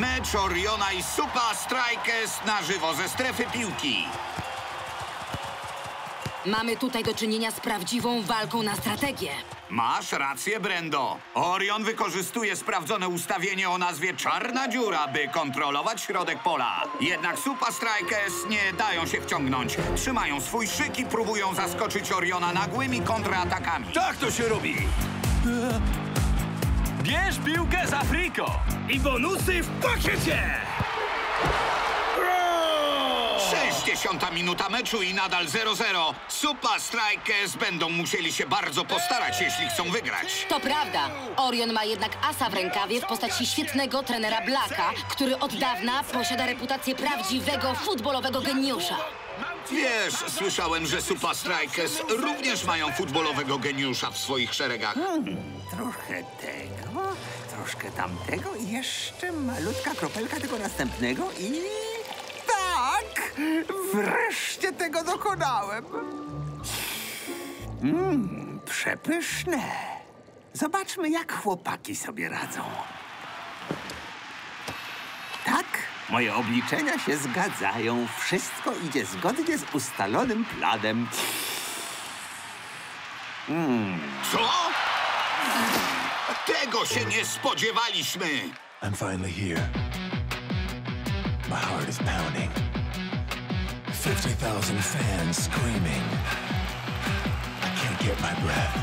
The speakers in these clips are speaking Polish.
Mecz Oriona i Supa Strikas na żywo ze strefy piłki. Mamy tutaj do czynienia z prawdziwą walką na strategię. Masz rację, Brendo. Orion wykorzystuje sprawdzone ustawienie o nazwie Czarna Dziura, by kontrolować środek pola. Jednak Supa Strikas nie dają się wciągnąć. Trzymają swój szyk i próbują zaskoczyć Oriona nagłymi kontratakami. Tak to się robi. Bierz piłkę z Afriko. I bonusy w pakiecie! 60. minuta meczu i nadal 0-0. Supa Strikas będą musieli się bardzo postarać, jeśli chcą wygrać. To prawda. Orion ma jednak asa w rękawie w postaci świetnego trenera Blacka, który od dawna posiada reputację prawdziwego futbolowego geniusza. Wiesz, słyszałem, że Supa Strikas również mają futbolowego geniusza w swoich szeregach. Trochę tego, troszkę tamtego i jeszcze malutka kropelka tego następnego i... Tak! Wreszcie tego dokonałem! Przepyszne! Zobaczmy, jak chłopaki sobie radzą. Tak, moje obliczenia się zgadzają. Wszystko idzie zgodnie z ustalonym planem. Co? Tego się nie spodziewaliśmy! I'm finally here. My heart is pounding. 50,000 fans screaming. I can't get my breath.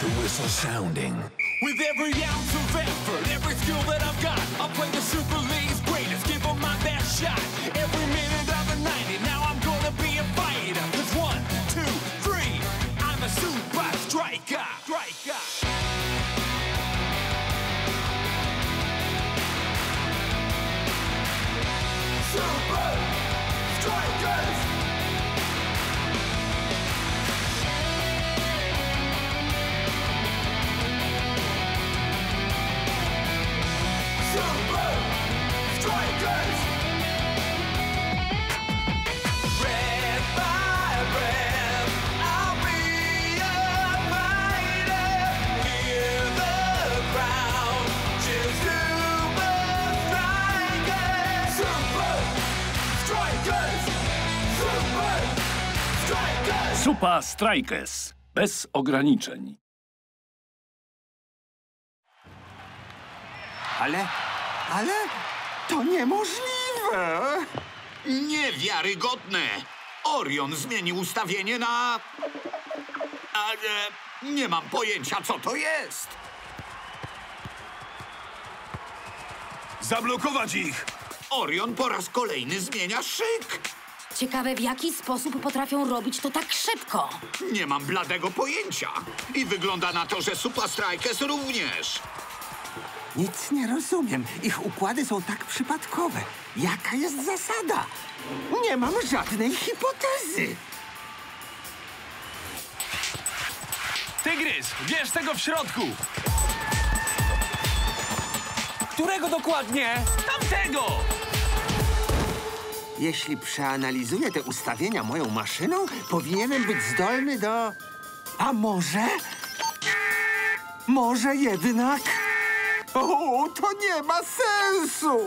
The whistle sounding. With every ounce of effort, every skill that I've got, I'll play the Super League's greatest, give them my best shot. Every minute of the 90, now I'm gonna be a fighter. 'Cause 1, 2, 3, I'm a Supa Striker. Supa Strikas! Supa Strikas! Red by red, I'll be a fighter. Hear the crowd, cheers Supa Strikas! Supa Strikas! Supa Strikas! Supa Strikas. Bez ograniczeń. Ale to niemożliwe! Niewiarygodne! Orion zmienił ustawienie na... Ale nie mam pojęcia, co to jest. Zablokować ich! Orion po raz kolejny zmienia szyk. Ciekawe, w jaki sposób potrafią robić to tak szybko. Nie mam bladego pojęcia. I wygląda na to, że Supa Strikas również. Nic nie rozumiem. Ich układy są tak przypadkowe. Jaka jest zasada? Nie mam żadnej hipotezy. Tygrys, bierz tego w środku. Którego dokładnie? Tamtego! Jeśli przeanalizuję te ustawienia moją maszyną, powinienem być zdolny do... A może? Może jednak? O, to nie ma sensu!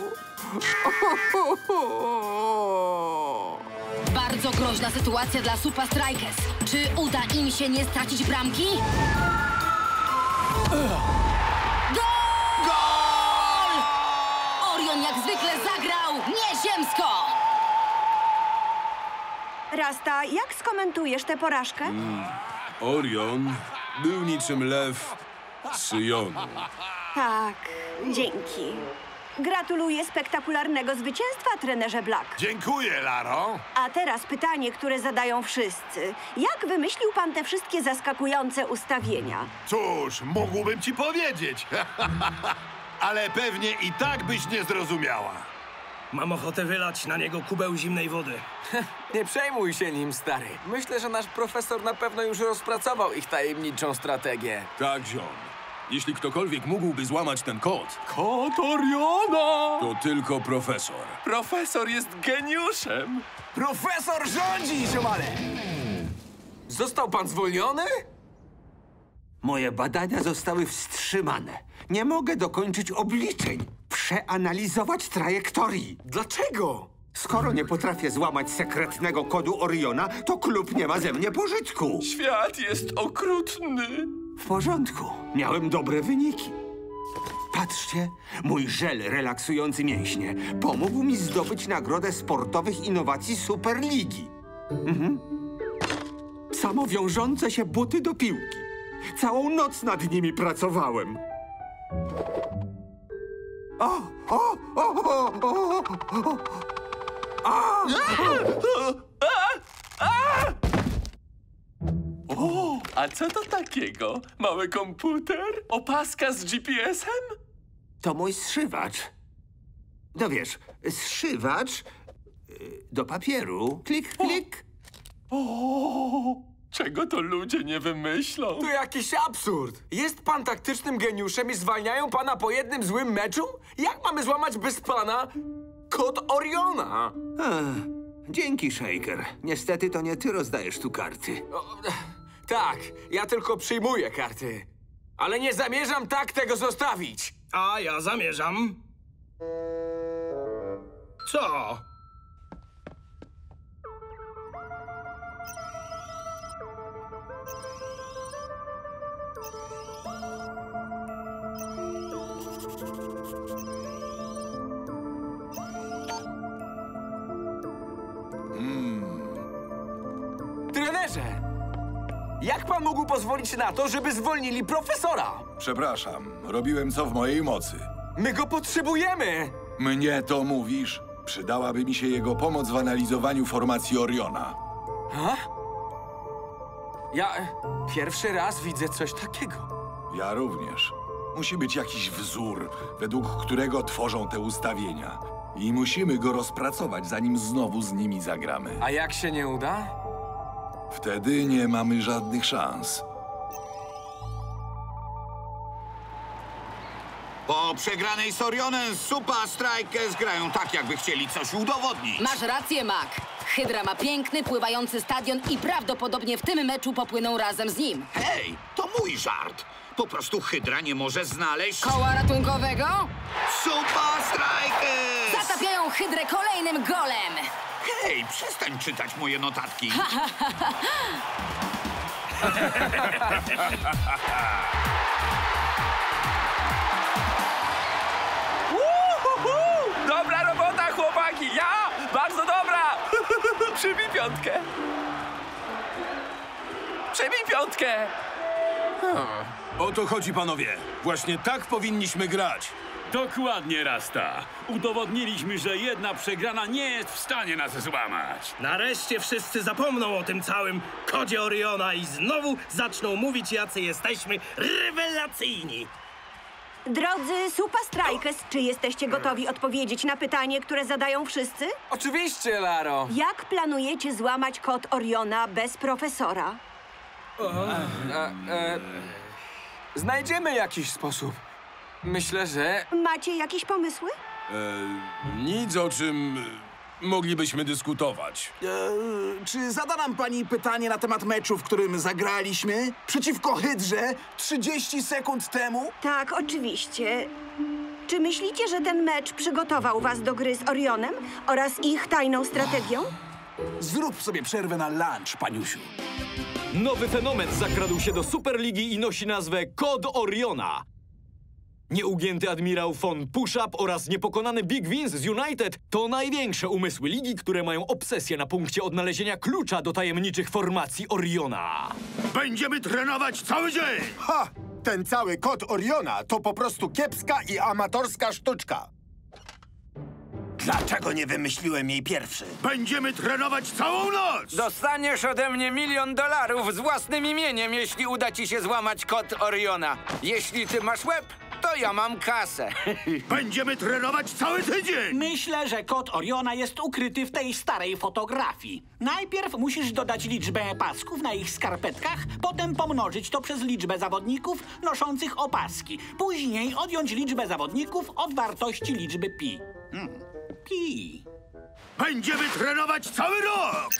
Bardzo groźna sytuacja dla Supa Strikas. Czy uda im się nie stracić bramki? Gol! Gol! Orion jak zwykle zagrał nieziemsko! Rasta, jak skomentujesz tę porażkę? Orion był niczym lew z Sionu. Tak, dzięki. Gratuluję spektakularnego zwycięstwa, trenerze Black. Dziękuję, Laro. A teraz pytanie, które zadają wszyscy. Jak wymyślił pan te wszystkie zaskakujące ustawienia? Cóż, mógłbym ci powiedzieć. Ale pewnie i tak byś nie zrozumiała. Mam ochotę wylać na niego kubeł zimnej wody. Nie przejmuj się nim, stary. Myślę, że nasz profesor na pewno już rozpracował ich tajemniczą strategię. Tak, ziom. Jeśli ktokolwiek mógłby złamać ten kod... Kod Oriona! To tylko profesor. Profesor jest geniuszem! Profesor rządzi, ziomale! Został pan zwolniony? Moje badania zostały wstrzymane. Nie mogę dokończyć obliczeń. przeanalizować trajektorii. Dlaczego? Skoro nie potrafię złamać sekretnego kodu Oriona, to klub nie ma ze mnie pożytku. Świat jest okrutny. W porządku. Miałem dobre wyniki. Patrzcie, mój żel relaksujący mięśnie pomógł mi zdobyć nagrodę sportowych innowacji Superligi. Samowiążące się buty do piłki. Całą noc nad nimi pracowałem. A co to takiego? Mały komputer? Opaska z GPS-em? To mój zszywacz. No wiesz, zszywacz do papieru. Klik, klik. Czego to ludzie nie wymyślą? To jakiś absurd! Jest pan taktycznym geniuszem i zwalniają pana po jednym złym meczu? Jak mamy złamać bez pana kod Oriona? Dzięki, Szejker. Niestety to nie ty rozdajesz tu karty. Tak, ja tylko przyjmuję karty. Ale nie zamierzam tak tego zostawić. A ja zamierzam. Co? Trenerze! Jak pan mógł pozwolić na to, żeby zwolnili profesora? Przepraszam, robiłem co w mojej mocy. My go potrzebujemy! Mnie to mówisz? Przydałaby mi się jego pomoc w analizowaniu formacji Oriona. Ha? Ja pierwszy raz widzę coś takiego. Ja również. Musi być jakiś wzór, według którego tworzą te ustawienia. I musimy go rozpracować, zanim znowu z nimi zagramy. A jak się nie uda? Wtedy nie mamy żadnych szans. Po przegranej z Orionem Supa Strikas grają tak, jakby chcieli coś udowodnić. Masz rację, Mac. Hydra ma piękny, pływający stadion i prawdopodobnie w tym meczu popłyną razem z nim. Hej, to mój żart. Po prostu Hydra nie może znaleźć... koła ratunkowego? Supa Strikas! Zatapiają Hydrę kolejnym golem! Hej, przestań czytać moje notatki! Dobra robota, chłopaki! Bardzo dobra! Przybij piątkę! Przybij piątkę! O to chodzi, panowie. Właśnie tak powinniśmy grać. Dokładnie, Rasta. Udowodniliśmy, że jedna przegrana nie jest w stanie nas złamać. Nareszcie wszyscy zapomną o tym całym kodzie Oriona i znowu zaczną mówić, jacy jesteśmy rewelacyjni. Drodzy Supa Strikas, czy jesteście gotowi odpowiedzieć na pytanie, które zadają wszyscy? Oczywiście, Laro. Jak planujecie złamać kod Oriona bez profesora? Znajdziemy jakiś sposób. Myślę, że... Macie jakieś pomysły? Nic, o czym moglibyśmy dyskutować. Czy zada nam pani pytanie na temat meczu, w którym zagraliśmy przeciwko Hydrze 30 sekund temu? Tak, oczywiście. Czy myślicie, że ten mecz przygotował was do gry z Orionem oraz ich tajną strategią? Zrób sobie przerwę na lunch, paniusiu. Nowy fenomen zakradł się do Superligi i nosi nazwę Kod Oriona. Nieugięty admirał von Pushup oraz niepokonany Big Wins z United to największe umysły ligi, które mają obsesję na punkcie odnalezienia klucza do tajemniczych formacji Oriona. Będziemy trenować cały dzień! Ha! Ten cały kod Oriona to po prostu kiepska i amatorska sztuczka. Dlaczego nie wymyśliłem jej pierwszy? Będziemy trenować całą noc! Dostaniesz ode mnie $1 000 000 z własnym imieniem, jeśli uda ci się złamać kod Oriona. Jeśli ty masz łeb, to ja mam kasę. Będziemy trenować cały tydzień! Myślę, że kod Oriona jest ukryty w tej starej fotografii. Najpierw musisz dodać liczbę pasków na ich skarpetkach, potem pomnożyć to przez liczbę zawodników noszących opaski. Później odjąć liczbę zawodników od wartości liczby pi. Będziemy trenować cały rok!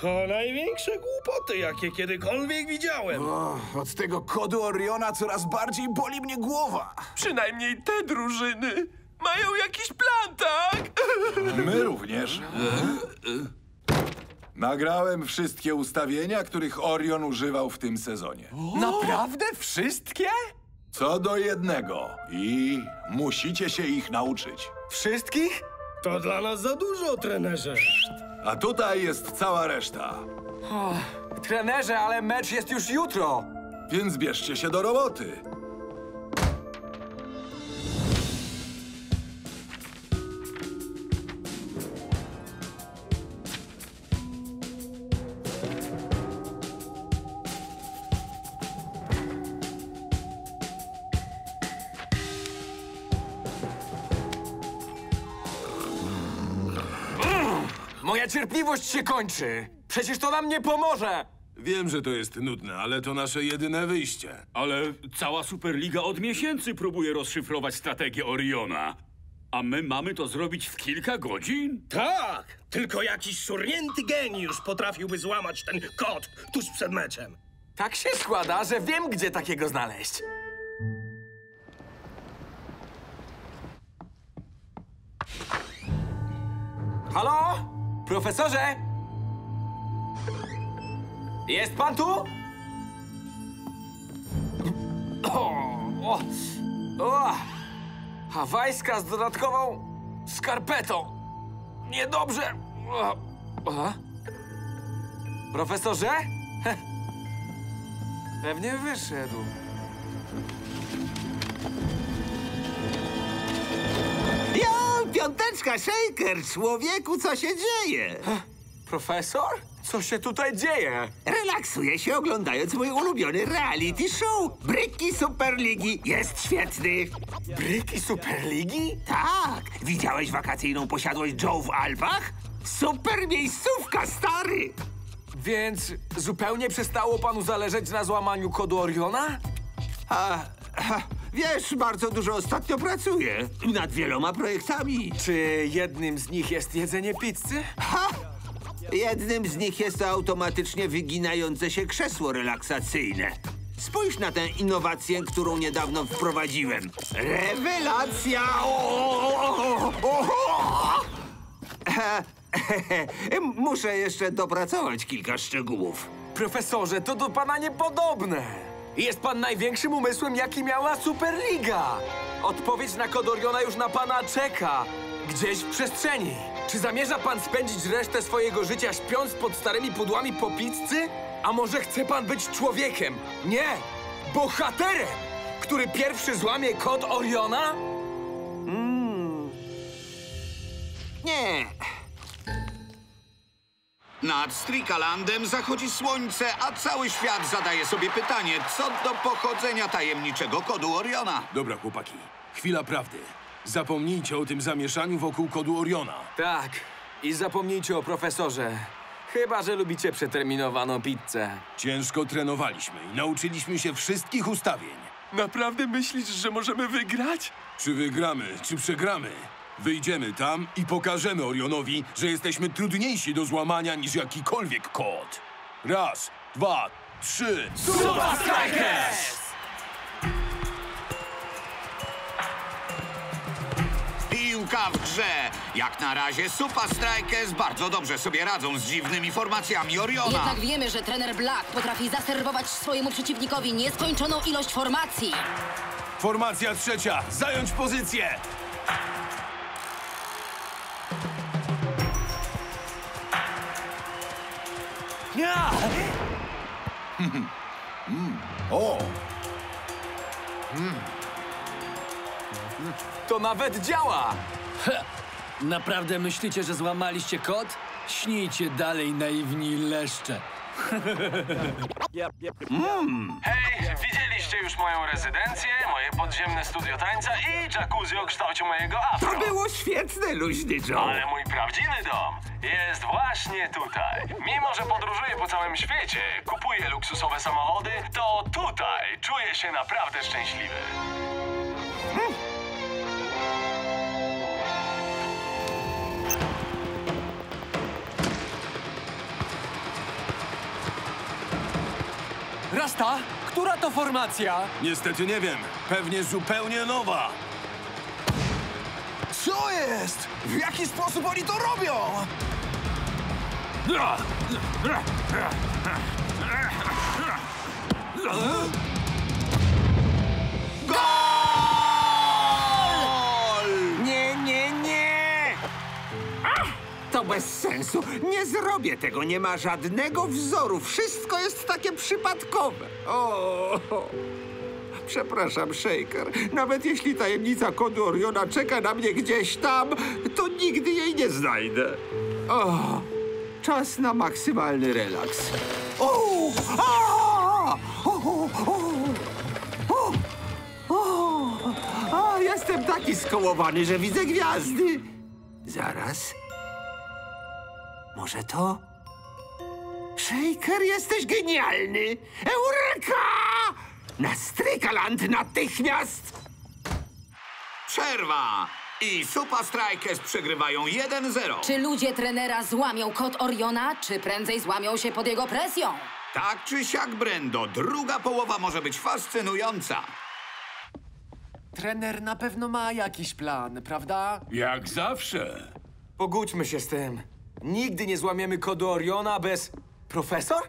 To największe głupoty, jakie kiedykolwiek widziałem. Od tego kodu Oriona coraz bardziej boli mnie głowa. Przynajmniej te drużyny Mają jakiś plan, tak? My również. Nagrałem wszystkie ustawienia, których Orion używał w tym sezonie. Naprawdę wszystkie? Co do jednego. I musicie się ich nauczyć. Wszystkich? To dla nas za dużo, trenerze. A tutaj jest cała reszta. Trenerze, ale mecz jest już jutro. Więc bierzcie się do roboty. Moja cierpliwość się kończy. Przecież to nam nie pomoże. Wiem, że to jest nudne, ale to nasze jedyne wyjście. Ale cała Superliga od miesięcy próbuje rozszyfrować strategię Oriona. A my mamy to zrobić w kilka godzin? Tak! Tylko jakiś szurnięty geniusz potrafiłby złamać ten kod tuż przed meczem. Tak się składa, że wiem, gdzie takiego znaleźć. Halo? Profesorze! Jest pan tu? Hawajska z dodatkową skarpetą. Niedobrze. Profesorze? Pewnie wyszedł. Piąteczka, Szejker, człowieku, co się dzieje? Profesor? Co się tutaj dzieje? Relaksuję się, oglądając mój ulubiony reality show. Bryki Superligi jest świetny. Bryki Superligi? Tak. Widziałeś wakacyjną posiadłość Joe w Alpach? Super miejscówka, stary. Więc zupełnie przestało panu zależeć na złamaniu kodu Oriona? Wiesz, bardzo dużo ostatnio pracuję nad wieloma projektami. Czy jednym z nich jest jedzenie pizzy? Ha! Jednym z nich jest automatycznie wyginające się krzesło relaksacyjne. Spójrz na tę innowację, którą niedawno wprowadziłem. Rewelacja! Muszę jeszcze dopracować kilka szczegółów. Profesorze, to do pana niepodobne. Jest pan największym umysłem, jaki miała Superliga. Odpowiedź na kod Oriona już na pana czeka. Gdzieś w przestrzeni. Czy zamierza pan spędzić resztę swojego życia śpiąc pod starymi pudłami po pizzy? A może chce pan być człowiekiem? Nie, bohaterem, który pierwszy złamie kod Oriona? Nie. Nad Strikalandem zachodzi słońce, a cały świat zadaje sobie pytanie, co do pochodzenia tajemniczego kodu Oriona. Dobra, chłopaki. Chwila prawdy. Zapomnijcie o tym zamieszaniu wokół kodu Oriona. Tak. I zapomnijcie o profesorze. Chyba że lubicie przeterminowaną pizzę. Ciężko trenowaliśmy i nauczyliśmy się wszystkich ustawień. Naprawdę myślisz, że możemy wygrać? Czy wygramy, czy przegramy? Wyjdziemy tam i pokażemy Orionowi, że jesteśmy trudniejsi do złamania niż jakikolwiek kod. Raz, dwa, trzy... Supa Strikas! Piłka w grze. Jak na razie Supa Strikas bardzo dobrze sobie radzą z dziwnymi formacjami Oriona. Jednak wiemy, że trener Black potrafi zaserwować swojemu przeciwnikowi nieskończoną ilość formacji. Formacja trzecia. Zająć pozycję! To nawet działa! Naprawdę myślicie, że złamaliście kod? Śnijcie dalej, naiwni leszcze. Hej, widzieliście już moją rezydencję, moje podziemne studio tańca i jacuzzi o kształcie mojego afro. To było świetne, luźny Joe. Ale mój prawdziwy dom jest właśnie tutaj. Mimo, że podróżuję po całym świecie, kupuję luksusowe samochody, to tutaj czuję się naprawdę szczęśliwy. Rasta, która to formacja? Niestety nie wiem. Pewnie zupełnie nowa. Co jest? W jaki sposób oni to robią? Gol! Nie! Ach, to bez sensu. Nie zrobię tego. Nie ma żadnego wzoru. Wszystko jest takie przypadkowe. O. Przepraszam, Szejker. Nawet jeśli tajemnica kodu Oriona czeka na mnie gdzieś tam, to nigdy jej nie znajdę. O, czas na maksymalny relaks. Jestem taki skołowany, że widzę gwiazdy. Zaraz. Może to? Szejker, jesteś genialny! Eureka! Na Strikaland natychmiast! Przerwa! I Supa Strikas przegrywają 1-0. Czy ludzie trenera złamią kod Oriona, czy prędzej złamią się pod jego presją? Tak czy siak, Brendo, druga połowa może być fascynująca. Trener na pewno ma jakiś plan, prawda? Jak zawsze. Pogódźmy się z tym. Nigdy nie złamiemy kodu Oriona bez... Profesor?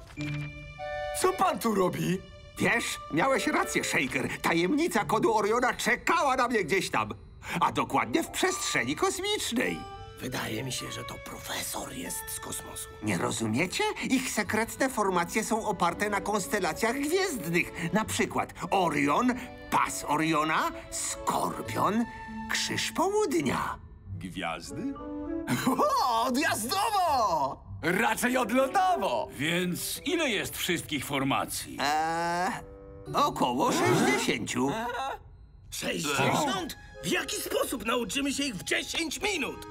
Co pan tu robi? Wiesz, miałeś rację, Szejker. Tajemnica kodu Oriona czekała na mnie gdzieś tam. A dokładnie w przestrzeni kosmicznej. Wydaje mi się, że to profesor jest z kosmosu. Nie rozumiecie? Ich sekretne formacje są oparte na konstelacjach gwiezdnych. Na przykład Orion, Pas Oriona, Skorpion, Krzyż Południa. Gwiazdy? O, odjazdowo! Raczej odlotowo! Więc ile jest wszystkich formacji? Około 60. 60? W jaki sposób nauczymy się ich w 10 minut?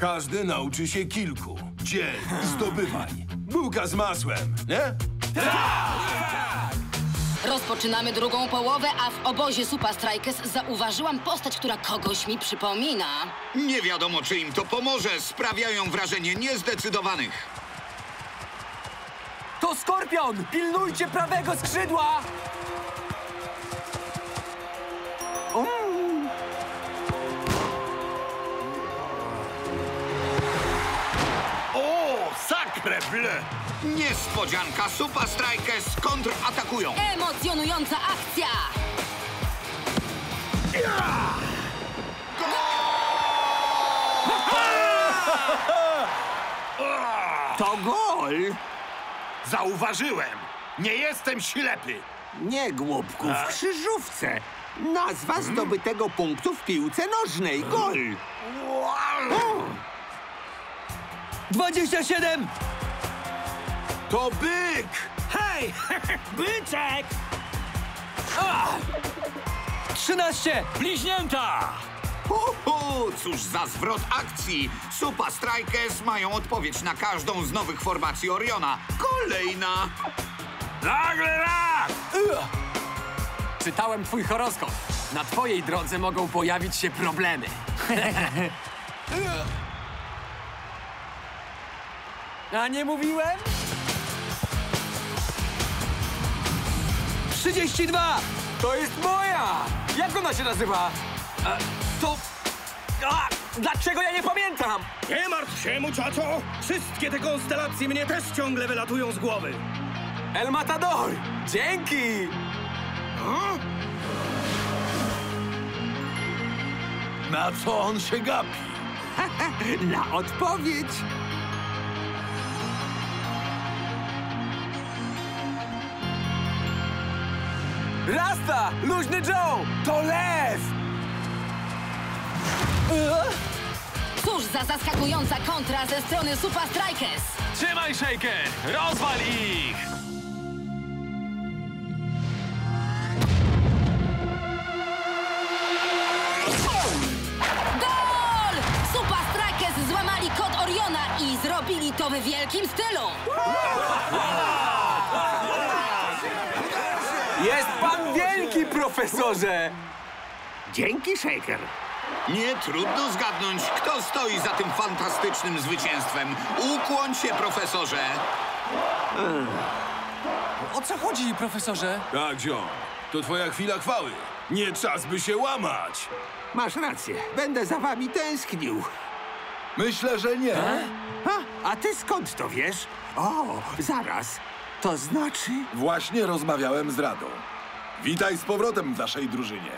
Każdy nauczy się kilku. Dziel, zdobywaj. Bułka z masłem, nie? Tak! Rozpoczynamy drugą połowę, a w obozie Supa Strikas zauważyłam postać, która kogoś mi przypomina. Nie wiadomo, czy im to pomoże. Sprawiają wrażenie niezdecydowanych. To Skorpion! Pilnujcie prawego skrzydła! Niespodzianka, Supa Strikas kontratakują. Emocjonująca akcja! Gol! To gol! Zauważyłem! Nie jestem ślepy! Nie, głupku, w krzyżówce. Nazwa zdobytego punktu w piłce nożnej. Gol! 27! To byk! Hej! Byczek! 13! Bliźnięta! Cóż za zwrot akcji! Supa Strikas mają odpowiedź na każdą z nowych formacji Oriona. Kolejna! Nagle raz! Czytałem twój horoskop. Na twojej drodze mogą pojawić się problemy. A nie mówiłem? 32! To jest moja! Jak ona się nazywa? Dlaczego ja nie pamiętam? Nie martw się, muchacho! Wszystkie te konstelacje mnie też ciągle wylatują z głowy. El Matador! Dzięki! Na co on się gapi? Na odpowiedź! Rasta! Luźny Joe! To lew! Cóż za zaskakująca kontra ze strony Supa Strikas! Trzymaj, Szejker! Rozwal ich! Gol! Supa Strikas złamali kod Oriona i zrobili to w wielkim stylu! Jest pan wielki, profesorze! Dzięki, Szejker. Nie trudno zgadnąć, kto stoi za tym fantastycznym zwycięstwem. Ukłoń się, profesorze. O co chodzi, profesorze? Tak, ziom. To twoja chwila chwały. Nie czas by się łamać. Masz rację. Będę za wami tęsknił. Myślę, że nie. A ty skąd to wiesz? O, zaraz. To znaczy... Właśnie rozmawiałem z Radą. Witaj z powrotem w naszej drużynie.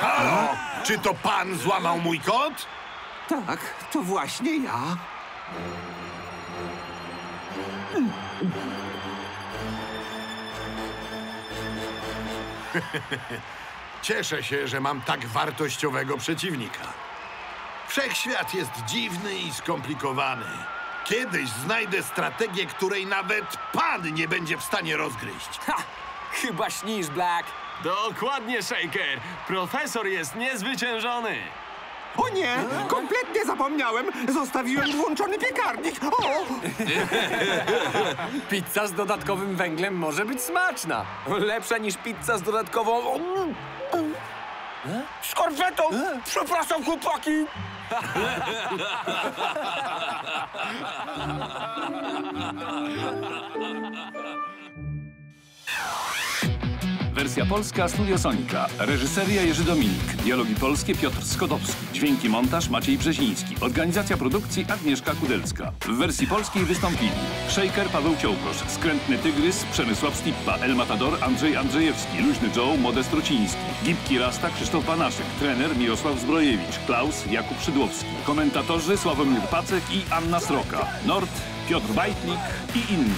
Halo, czy to pan złamał mój kod? Tak, to właśnie ja. Cieszę się, że mam tak wartościowego przeciwnika. Wszechświat jest dziwny i skomplikowany. Kiedyś znajdę strategię, której nawet pan nie będzie w stanie rozgryźć. Ha! Chyba śnisz, Black. Dokładnie, Szejker. Profesor jest niezwyciężony. O nie! Kompletnie zapomniałem! Zostawiłem włączony piekarnik! O! Pizza z dodatkowym węglem może być smaczna. Lepsza niż pizza z dodatkową... skorpetą! Przepraszam, chłopaki! Wersja polska Studio Sonika. Reżyseria Jerzy Dominik. Dialogi polskie Piotr Skodowski. Dźwięki montaż Maciej Brzeziński. Organizacja produkcji Agnieszka Kudelska. W wersji polskiej wystąpili Szejker Paweł Ciołkosz, Skrętny Tygrys Przemysław Stippa, El Matador Andrzej Andrzejewski, Luźny Joe Modest Ruciński, Gipki Rasta Krzysztof Panaszek, trener Mirosław Zbrojewicz, Klaus Jakub Szydłowski, komentatorzy Sławomir Pacek i Anna Sroka, Nord Piotr Bajtnik i inni.